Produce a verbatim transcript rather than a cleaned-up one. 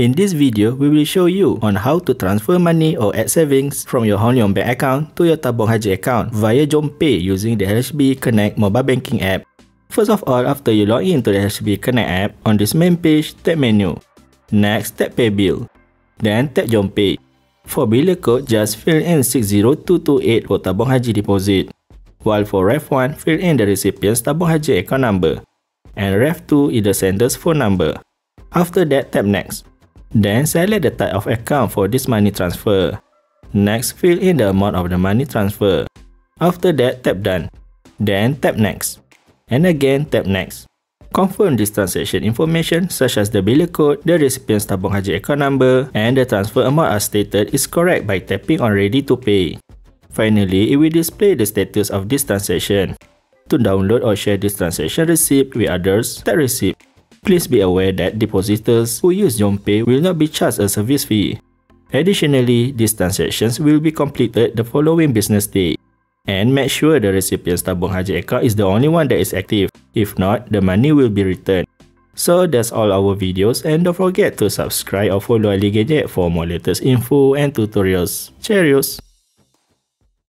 In this video, we will show you on how to transfer money or add savings from your Hong Leong Bank account to your Tabung Haji account via JomPay using the H L B Connect mobile banking app. First of all, after you log in to the H L B Connect app, on this main page, tap menu. Next, tap Pay Bill. Then tap JomPay. For bill code, just fill in six zero two two eight for Tabung Haji deposit. While for ref one, fill in the recipient's Tabung Haji account number. And ref two is the sender's phone number. After that, tap Next. Then select the type of account for this money transfer. Next, fill in the amount of the money transfer. After that, tap Done. Then tap Next. And again, tap Next. Confirm this transaction information such as the bill code, the recipient's Tabung Haji account number, and the transfer amount as stated is correct by tapping on Ready to Pay. Finally, it will display the status of this transaction. To download or share this transaction receipt with others, tap Receipt. Please be aware that depositors who use JomPay will not be charged a service fee. Additionally, these transactions will be completed the following business day. And make sure the recipient's Tabung Haji account is the only one that is active. If not, the money will be returned. So that's all our videos, and don't forget to subscribe or follow Ali Gajet for more latest info and tutorials. Cheerios!